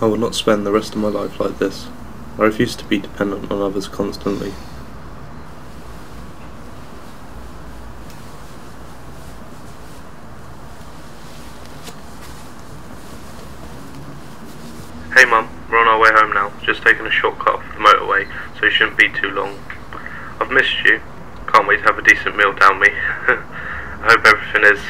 I will not spend the rest of my life like this. I refuse to be dependent on others constantly. Hey Mum, we're on our way home now. Just taking a shortcut off the motorway, so you shouldn't be too long. I've missed you. Can't wait to have a decent meal down me. I hope everything is...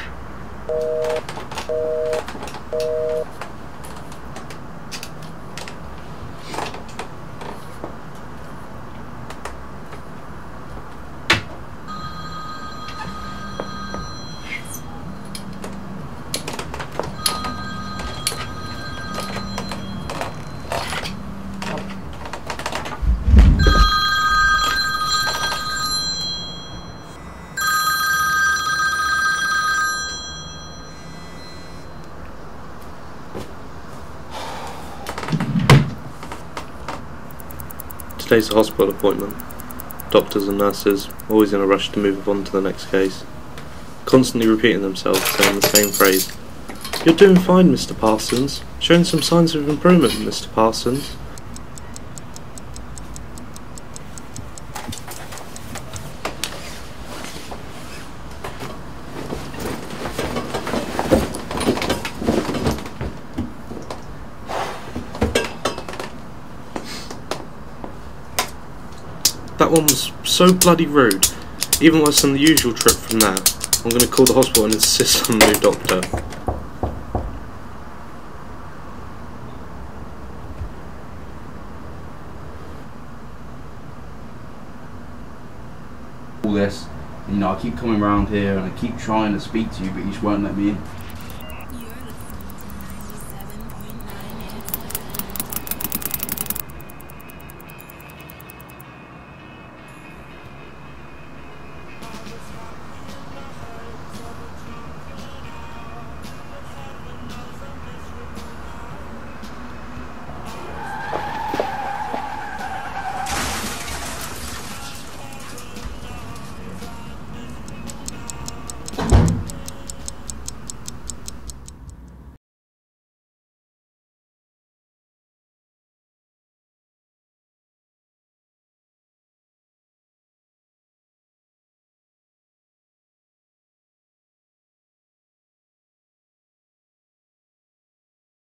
Today's a hospital appointment. Doctors and nurses, always in a rush to move on to the next case. Constantly repeating themselves, saying the same phrase. You're doing fine, Mr. Parsons. Showing some signs of improvement, Mr. Parsons. That one was so bloody rude, even worse than the usual trip from that. I'm going to call the hospital and insist on a new doctor. All this, you know, I keep coming around here and I keep trying to speak to you, but you just won't let me in.